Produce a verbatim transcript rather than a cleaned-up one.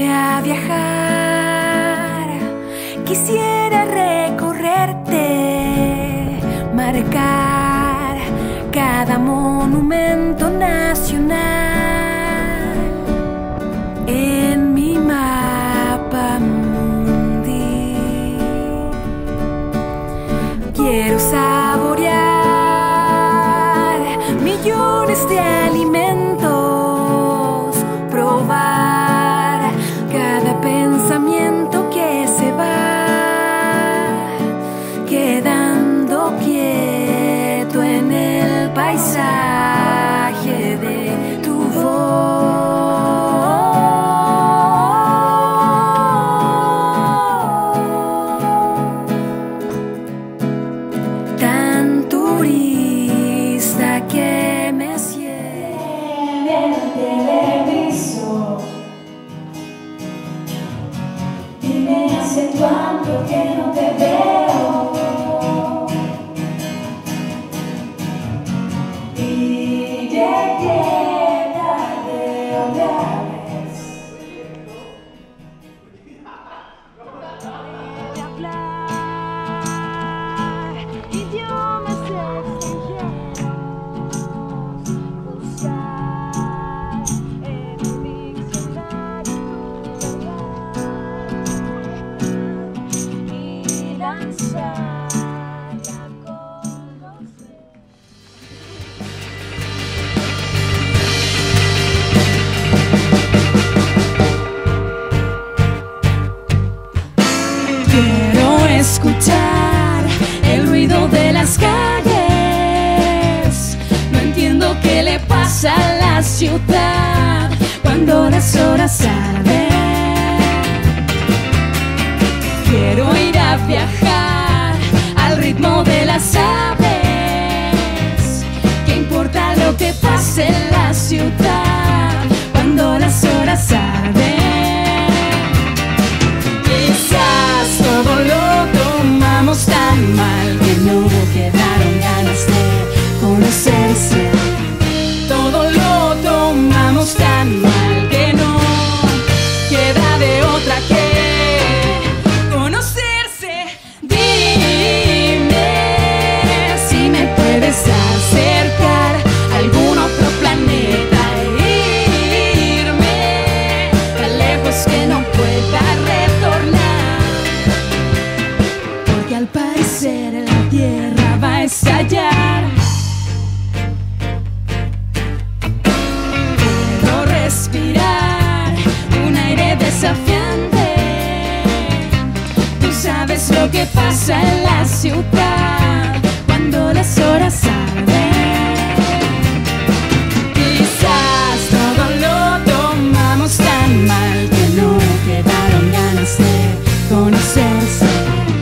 irme a viajar. Quisiera recorrerte, marcar cada monumento nacional en mi mapa mundi. Quiero saborear millones de alimentos, probar paisaje de tu voz, tan turista que me siento en el televisor. Dime hace cuánto que no te veo. Quiero escuchar el ruido de las calles. No entiendo qué le pasa a la ciudad cuando las horas arden. Quiero ir a viajar al ritmo de las aves. ¿Qué importa lo que pase en la ciudad cuando las horas arden? Tan mal que no quedaron ganas de conocerse. Todo lo tomamos tan mal que no queda de otra que conocerse. Dime si me puedes acercar a algún otro planeta e irme tan lejos que no pueda retornar. Al parecer la tierra va a estallar. Quiero respirar un aire desafiante. Tú sabes lo que pasa en la ciudad cuando las horas arden. Quizás todo lo tomamos tan mal que no quedaron ganas de conocerse.